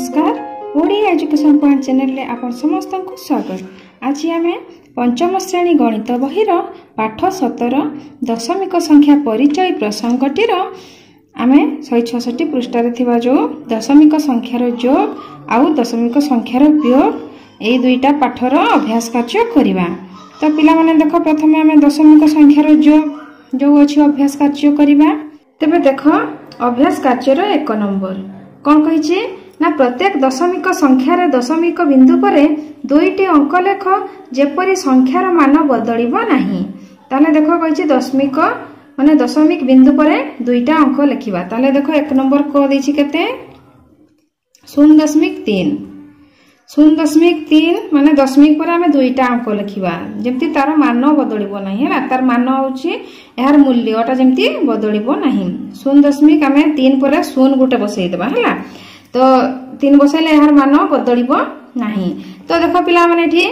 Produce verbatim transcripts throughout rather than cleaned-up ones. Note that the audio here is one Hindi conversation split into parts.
नमस्कार ओडिया एजुकेशन पॉइंट चैनल रे आपण समस्त को स्वागत। आज आम पंचम श्रेणी गणित बहिर पाठ सतर दशमिक संख्या परिचय प्रसंगटीर आम शहे छठी पृष्ठार जो दशमिक संख्यार जोग आ दशमिक संख्यार वियोग ये दुईटा पाठर अभ्यास कार्य करवा। तो पिलाने देख प्रथम आम दशमिक संख्यार जोग जो अच्छी अभ्यास कार्य करवा। तेबे देख अभ्यास कार्यर एक नंबर कौन कही ना प्रत्येक दशमिक संख्यार दशमिक बिंदु पर दुईटी अंक लेख जेपरी संख्यार मान बदलिब नाही। ताले देख कही दशमिक माने दशमिक बिंदु पर दुईटा अंक लिखा। ताले देख एक नंबर को देछि केते शून्य दशमिक तीन शून्य दशमिक तीन माने दशमिक पर आम दुईटा अंक लिखा जमती तार मान बदलिब नाही है ना। तार मान होछि यार मूल्यटा जमती बदलिब नाही। शून्य दशमिक आम तीन पर शून्य गोटे बसई देबा हैला तो तीन बसैले यार मान बदलिब नाही। तो देख पिला माने एठी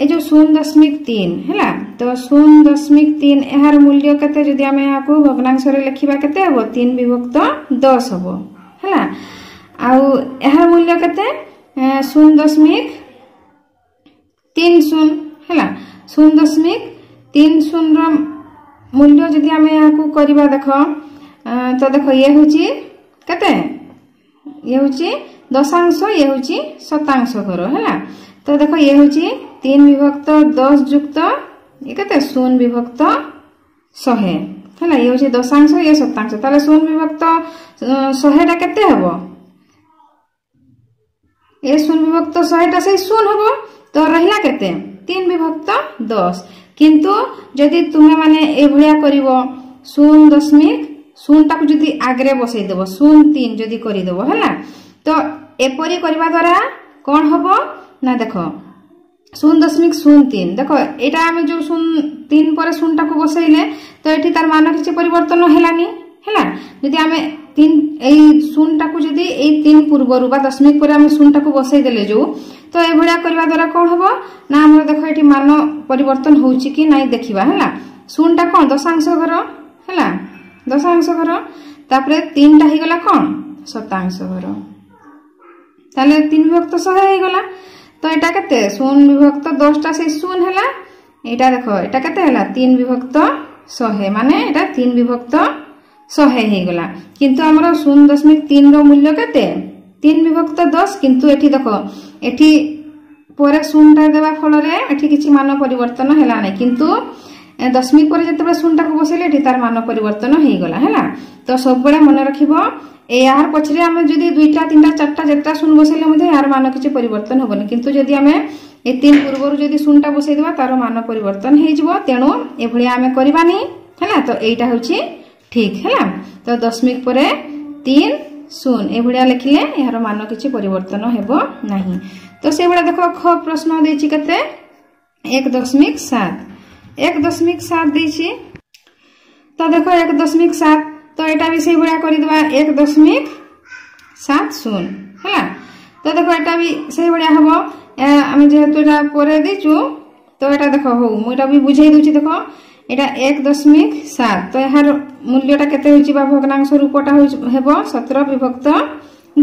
ए जो शून्य दशमिक तीन है तो शून्य दशमिक तीन यार मूल्य केते जदि आम या भग्नांश लिखा केते हम तीन विभक्त दस हम है आउ यार मूल्य केते शून्य दशमिक तीन शून्य है शून्य दशमिक तीन शून्य मूल्य जदि आम या करवा देख तो देख ये हूँ केते ये हूँ दशांश ये हूँ शतांश घर है तो देख ये हूँ तीन विभक्त दस जुक्त ये के शून्य विभक्त शहे है ये हूँ दशांश ये शतांश ताले शून्य विभक्त शहेटा केते हबो ये शून्य विभक्त शहेटा से शून्य हबो तो रहिला केते तीन विभक्त दस। किंतु जदि तुम्हें माने ए भलिया करिवो शून्य दशमिक शून्य टाकू जदि आगे बसईदेव शून्य तीन जदि करदेव है तो एपरी करवा द्वारा कौन हम ना देख शून्य दशमिक शून्य तीन देख यहाँ आम जो शून्य तीन पर शून्य टाकू बसइले तो ये तार मान किसी परिवर्तन होलानी है जदि आम तीन शून्य टाकू जदि ए तीन पूर्वर बा दशमिक पर आम शून्य टाकू बसईदेले जो तो ये करवा द्वारा कौन हम ना आम देख ये मान परिवर्तन हो नाई देखा है शून्य टा कौन दशांश घर है दशांश घर तापर तीन टा होगा कौन शतांश घर ताले तीन विभक्त शहे होगा तो यहाँ के शून्य विभक्त दस टा से शून्य है यहाँ देख यहाँ के तीन विभक्त शहे माने यहाँ तीन विभक्त शहे होगा किंतु आमर शून्य दशमिक तीन रूल्य के तीन विभक्त दस किंतु ये देख एठी पर शून्य देवा फल कि मान परिवर्तन है ना किंतु दशमिक पर जिते शून्य टाक बसइले तार मान परिवर्तन होगला है तो सब मन रख यार पचर आम जदि दुईटा तीन चार्टा जेटा शून्य बसइले यार मान किसी परिवर्तन हेनी कितु जदि आम ए तीन पूर्वर जदि शून्य टा बसईदेव तार मान परिवर्तन हो तेणु ये आम करवानी है तो यहाँ हूँ ठीक है तो दशमिक पर तीन शून्य ये लिखिले यार मान किसी परिवर्तन होना। तो से भाया देख ख प्रश्न देछि केते एक दशमिक सात एक दशमिक सात देछि तो देख एक दशमिक सात तो यहाँ भी से भाया करदेवा एक दशमिक सात शून्य है तो देख यहाँ भी से भाया हम आम जेहेतु यहाँ पर देचु तो यहाँ देख हूँ मुझे भी बुझे दूसरी देख यहाँ एक दशमिक सात तो यार मूल्यटा के भग्नांश रूपटा हो सतर विभक्त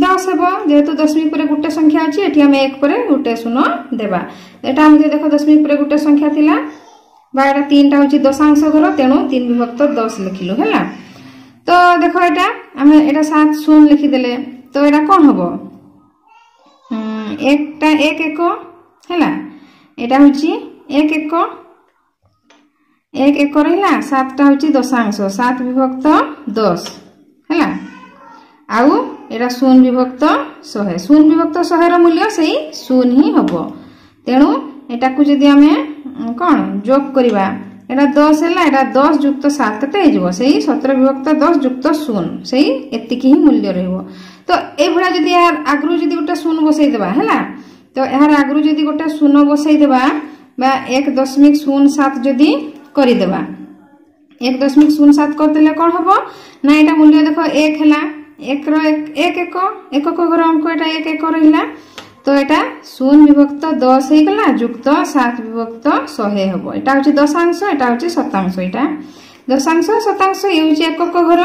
दस हम जेहेतु दशमिक पर गोटे संख्या अच्छी ये आम एक पर गोटे शून्य देवा यहाँ आम देख दशमिक पर गोटे संख्या थिला बाटा तीन टा हूँ दशांश घर तेणु तीन विभक्त दस लिखिलु है तो देख यहाँ आम एटा सात शून्य लिखिदेले तो यहाँ कौन हम एकटा एक एक है यहाँ हूँ एक एक एक एक रहा सातटा हूँ दशांश सात विभक्त दस है आउ एटा शून्य विभक्त शहे शून्य विभक्त शहेर मूल्य से शून्य ही हम तेणु यहाँ को जदि आम कौन जोग करवा एटा दस है एटा दस जुक्त सात के सतर विभक्त दस जुक्त शून्य से एतिक ही मूल्य रो तो यहाँ जदि यार आगु जदि गोटे शून्य बसईदेवा है तो यार आगु जदि गोटे शून्य बसईदेवा बा एक दशमिक शून्य सात जदि करदेवा एक दशमिक शून्य सात करदे कौन हम ना यहाँ मूल्य देख एक है एक एक घर अंक यहाँ एक एक रहा तो यहाँ शून्य विभक्त दस होगा जुक्त सात विभक्त शहे हम यहाँ हूँ दशांश यहाँ हूँ शतांश यहाँ दशांश शतांश ये हूँ एकक घर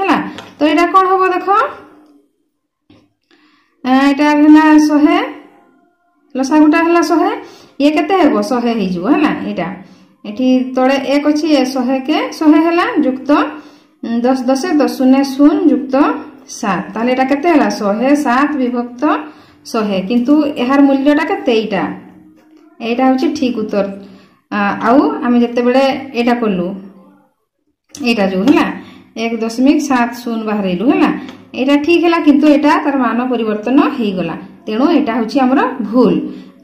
है तो यहाँ कौन हम देख शहे लसागुटा है शहे ये के शहे होगा तले एक अच्छी शहे के शहे है युक्त दस दस दस शून्य शून्य युक्त सात ताले के शहे सात विभक्त शहे किंतु यार मूल्यटा केईटा एटा हूँ ठीक उत्तर आउ आम जिते बड़े एटा कलु एटा जो है एक दशमिक सात शून्य बाहर है एटा ठीक है किंतु एटा तार मान परिवर्तन हो गला तेणु एटा हूँ आमर भूल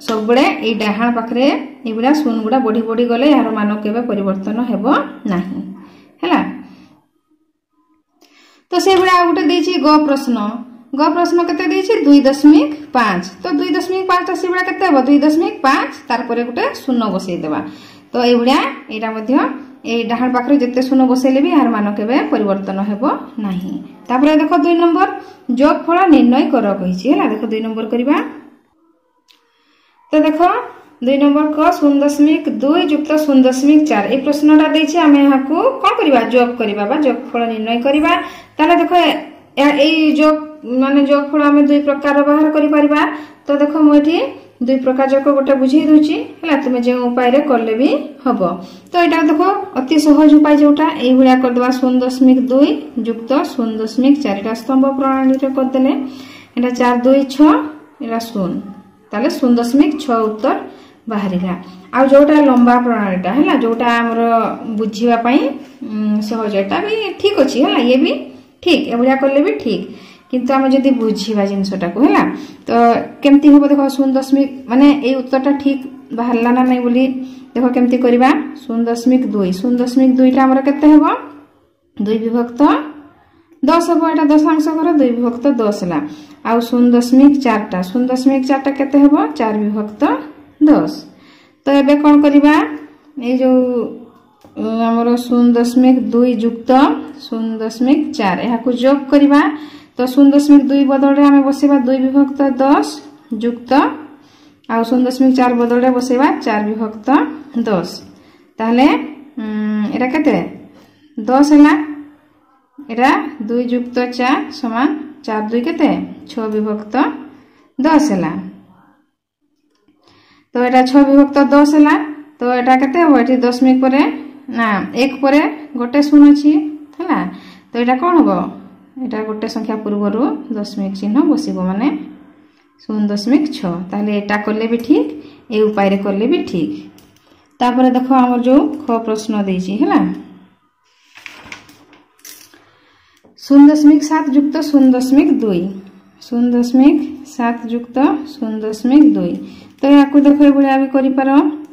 सब बड़े ये डाहाण पाखे युवा शून्य गुड़ा बढ़ी बढ़ी गले यार मान केवे परिवर्तन हेबो नाही है तो से भाया गोटे दे ग प्रश्न ग प्रश्न के दुई दशमिक पाँच तो दुई दशमिक पाँच से भाया के दुई दशमिक पाँच तारपर गोटे शून्य बसईदेवा तो यहाँ यहाँ ये डाहाण पाखे जिते शून्य बसैले भी यार मान केवे परिवर्तन हेबो नाही। तापर देख दुई नंबर जोगफल निर्णय कर कही देख दुई नंबर करवा तो देख दुई नंबर क शून्य दशमिक दुई युक्त शून्य दशमिक चार ये प्रश्नटा देछि आमे हाकू कोन करबा जोग करबा बा जोगफल निर्णय करबा ताले देख ए जोग माने जोगफल आमे दुई प्रकार बाहर करि परिबा तो देख मो एठी दुई प्रकार जोग गोटे बुझी दोछि हला तुमे जे उपाय रे करले भी हबो तो एटा देख अति सहज उपाय जोटा ए भुला कर दबा शून्य दशमिक दुई युक्त शून्य दशमिक चार टा स्तंभ प्रणाली रे कर देले एटा चार दुई छ एटा शून्य ताले शून्य दशमिक छ उत्तर बाहर आ जोटा लंबा प्रणालीटा है जोटा आमर बुझापाई सहजटा भी ठीक अच्छी है ये भी ठीक एभा कले भी ठीक किंतु आम जब बुझा जिनसटा को है तो केमती हम देख शून्य दशमिक माने ये उत्तरटा ठीक बाहर ना नहीं बोली देख केमती करवा शून्य दशमिक दुई शून्य दशमिक दुईटा आमर केते हेबो दुई विभक्त दस हम एटा दशांश कर दुई विभक्त दस है आ शून्य दशमिक चार्टा शून्य दशमिक चार्टा केते हेबो चार विभक्त दस तो एबे कौन करिबा ये जो आमर शून्य दशमिक दुई युक्त शून्य दशमिक चार यहाँ को जोग करिबा तो शून्य दशमिक दुई बदल आम बसैबा दुई विभक्त दस युक्त आ शून्य दशमिक चार बदल बसैबा चार विभक्त दस ताहले एरा केते दस है एरा दुई युक्त चार समान चार दुई केते छ विभक्त दस है तो यहाँ छ विभक्त दस है तो यहाँ के दशमिक पर ना एक पर गोटे शून्य अच्छी है तो यहाँ कौन हम यहाँ गोटे संख्या पूर्वर दशमिक चिन्ह बस माने शून्य दशमिक छा कले भी ठीक ये उपाय कले भी ठीक। तापर देख आम जो ख प्रश्न दे शून्य दशमिक सात युक्त शून्य दशमिक दुई शून्य दशमिक सात युक्त शून्य दशमिक दुई तो या देख भाया भी कर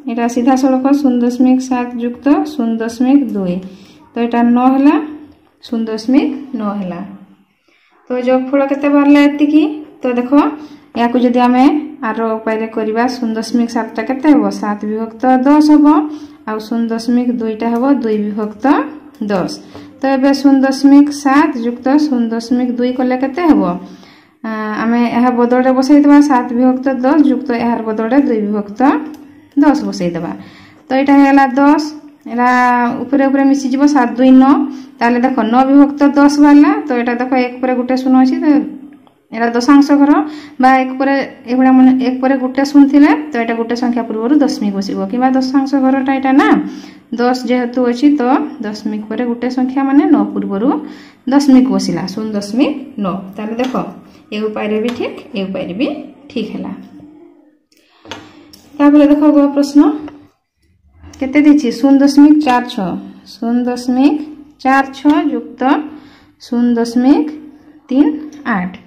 यहाँ सीधा सड़क शून्य दशमिक सात युक्त शून्य दशमिक दुई तो यहाँ नौ है शून्य दशमिक नौ है तो जोगफल के बाहर एतिक तो देख या जब आम आर उपाय करवा शून्य दशमिक सातटा के सात विभक्त दस हम आ शून्य दशमिक दुईटा हे दुई विभक्त दस तो ये शून्य दशमिक सात युक्त शून्य दशमिक दुई कले के आम यह बदल बसईदेवा सात विभक्त दस युक्त यार बदल दुई विभक्त दस बसईदेवा तो यहाँ दस ये मिसीज सात दुई नौ ताले देख नौ विभक्त दस बाहर तो यहाँ देख एक पर गोटे शून्य अच्छी तो यहाँ दशांश घर बा एक पर एक पर गोटे शून्य थे तो यहाँ गोटे संख्या पूर्वर दशमिक बसव कि दशांश घरटा यहाँ ना दस जेहेतु अच्छी तो दशमिक पर गोटे संख्या मानने नौ पूर्वर दशमिक बसला शून्य दशमिक नौ ताले देख ये उपाय भी ठीक ये उपाय भी ठीक है। तापर देख गो प्रश्न के शून्य दशमिक चार छ शून्य दशमिक चार छ युक्त शून्य दशमिक तीन आठ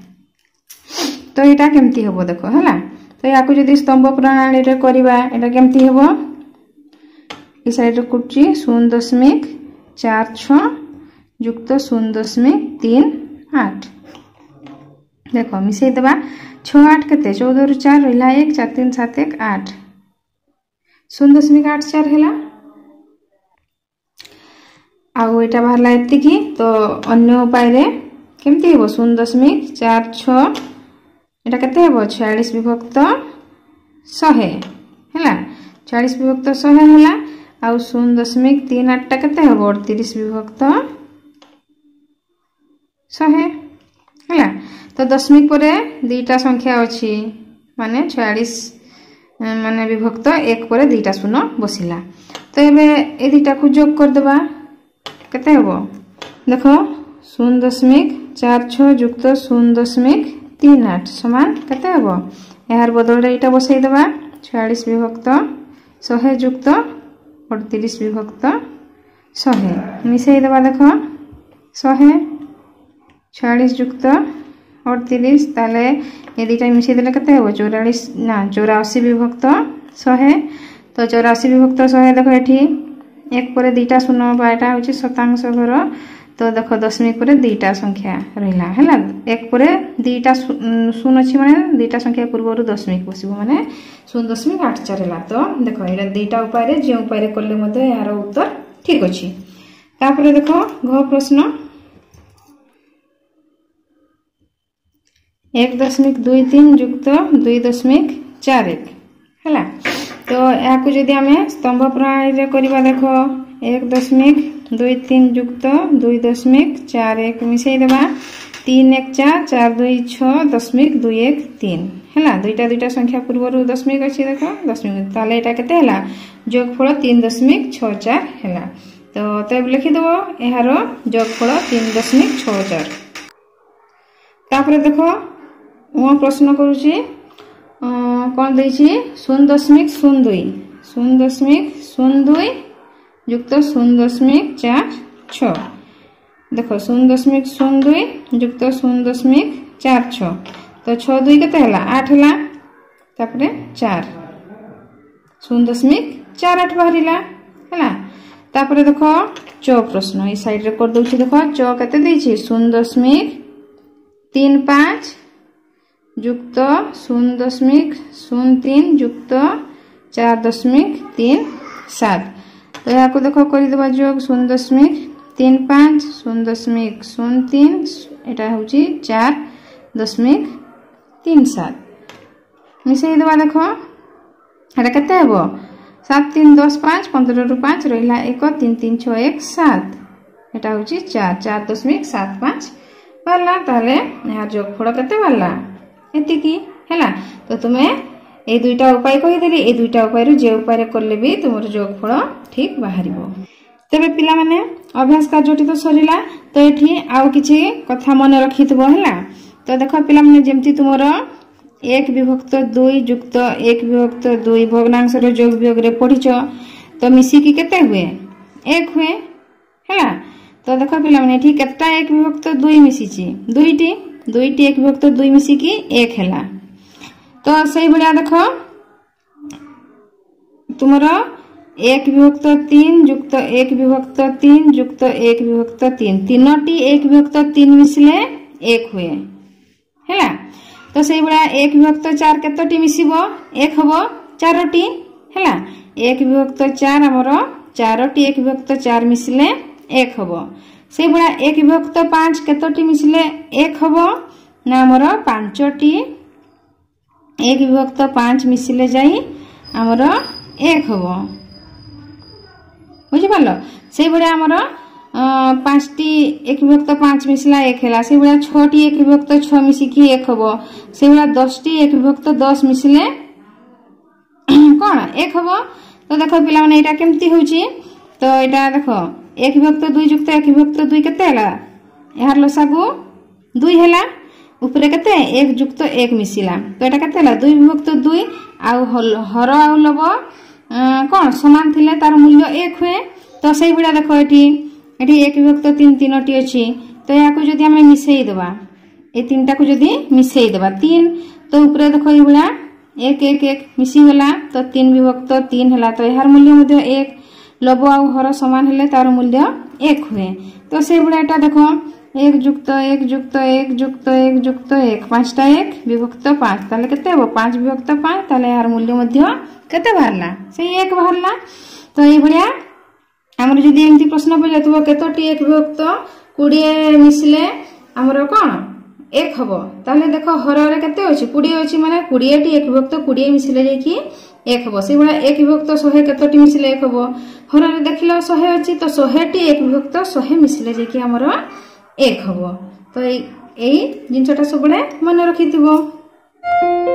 तो यहाँ केमती हम देख है तो यहाँ जब स्तंभ प्रणाली करवा यहाँ केमती हम ये सैड कर शून्य दशमिक चार छ युक्त शून्य दशमिक तीन आठ देख मिसई देवा छ आठ के चौदह रु चार रहा एक चार तीन सात एक आठ शून्य दशमिक आठ चार है आउ एटा बाहर एतिक तो अन्य उपाय केमती हे शून्य दशमिक चार छा के छियालीस विभक्त शहे है छियालीस विभक्त शहे है आउ शून्य दशमिक तीन आठटा के अड़तीस विभक्त शहे है तो दशमिक पर दुईटा संख्या अच्छी माने छियालीस माने विभक्त एक पर दुईटा शून्य बसला तो ये दुईटा को जोग करदे केते हेबो देख शून्य दशमिक चार छः युक्त शून्य दशमिक तीन आठ समान केते हेबो यार बदलरे एटा बसईदे छियालीस विभक्त शहे युक्त अड़तीस विभक्त शहे मिसईदे देख शहे छियालीस युक्त अड़तीस ताले ये दुईटा मिसईदे केते हेबो चौरालीस ना चौराशी विभक्त शहे तो चौराशी विभक्त शहे देख ये एक पर दुईटा शून्य बाटा हूँ शतांश घर तो देख दशमिक पर दुईटा संख्या रहा है एक पर दुईटा शून्य अच्छी मानने दुईटा संख्या पूर्वर दशमिक बस मैंने शून्य दशमिक आठ चार है तो देख ये दुईटा उपाय जो उपाय कले यार उत्तर ठीक अच्छे तापर देख घ प्रश्न एक दशमिक दुई तीन युक्त दुई दशमिक चार एक है तो यहाँ जदि आम स्तंभ प्रणाली करवा देख एक दशमिक दुई तीन युक्त दुई दशमिक चार एक मिसईदे तीन एक चार चार दुई छः दशमिक दुई एक तीन है दुईटा दुईटा संख्या पूर्वर दशमिक अच्छी देख दशमिक ताले एटा केते हला जोगफल तीन दशमिक छः चार है तो तब लिखिदेव यार जोगफल तीन दशमिक छः चार तापर देख मो प्रश्न करुच्ची कौन दे शून्य दशमिक शून्य दुई शून्य दशमिक शून्य दुई युक्त शून्य दशमिक चार छः देख शून्य दशमिक शून्य दुई युक्त शून्य दशमिक चार छः तो छः दुई के आठ है तापर चार शून्य दशमिक चार आठ बाहर है तापर देख च प्रश्न ये सैड्रे करदे देख च के शून्य दशमिक तीन पाँच युक्त शून्य दशमिक शून्य तीन युक्त चार दशमिक तीन सात तो यहाँ देख करदे जोग शून्य दशमिक तीन पाँच शून्य दशमिक शून्य तीन यहाँ हूँ चार दशमिक तीन सात मिसईदे देख ये केते हेबो सात तीन दस पाँच पंद्रह रु पाँच रहा एक तीन तीन छः एक सात यहाँ हूँ चार चार दशमिक सात पाँच बाहर ताले यार जोग फल केते बाहर एतिकी है तो तुम्हें ये दुईटा उपाय कहीदेली ये दुईटा उपाय जो उपाय कले भी तुम जोगफल ठीक बाहर तेरे पिला माने अभ्यास कार्य तो सरला तो ये आउ कि कथा मन रखी है तो देख पिला माने जमती तुमर एक विभक्त दुई युक्त एक विभक्त दुई भग्नांश जोग वियोग पढ़ीच तो मिसिकी केते हुए एक हुए है तो देख पिला माने ठीक केतटा एक विभक्त दुई मिसिची दुईटी दुईटी एक विभक्त दुई मिसिकी एक है तो सही भाया देख तुमर एक विभक्त तीन युक्त एक विभक्त तीन युक्त एक विभक्त तीन तीनो एक विभक्त तीन मिसले एक हुए है तो सही भाया एक विभक्त चार केतोटी मिसिब एक हम चारोटी है एक विभक्त चार आमर चारोटी एक विभक्त चार मिसले एक हम से भाया एक विभक्त पाँच केतोटी मिसले एक हम ना आमर पांचटी एक विभक्त पाँच मिसले जाई आमर एक हम बुझिपार से भाया आमर पाँचटी एक विभक्त पाँच मिसला एक है से भाया छटी एक विभक्त छः मिसिकी एक हम से भाया दसटी एक विभक्त दस मिसले कौन एक हम तो देख पिला माने एटा केमती होउची तो एटा देख एक विभक्त दुई युक्त एक विभक्त दुई केते यार लसागु दुई है उपरे केते एक युक्त एक मिसिला तो यहाँ केते दुई विभक्त दुई आर आउ लब कौन सामान थिले तार मूल्य एक हुए तो सही भाया देख ये एक विभक्त तीन तीनो अच्छी तो यहाँ को जदि आम मिसईदे ये तीनटा को जदि मिसईदे तीन तो उपरे देख ये एक एक एक मिसीगला तो तीन विभक्त तीन है तो यार मूल्य एक लोभ आउ हर सामान हेले तार मूल्य एक हुए तो से भाया देख एक युक्त एक युक्त एक युक्त एक युक्त एक पाँचटा एक विभक्त पाँच ताले केते हो पाँच विभक्त पाँच ताले यार मूल्य मध्य केते बाहरला से एक बाहरला तो ये भाया आमर जदि एमती प्रश्न पड़े केतोटी एक विभक्त बीस मिसले आमर कौन एक हम ताले देख हर केते अछि बीस अछि माने बीस टी एक विभक्त बीस मिसले जाकि एक हम से भाया एक विभक्त शहे केतोटी मिसले एक हम हर देख लो शहे अच्छी तो शहे टी एक विभक्त शहे मिसले जाकि आमर एक हम तो जिनटा सब मन रखि।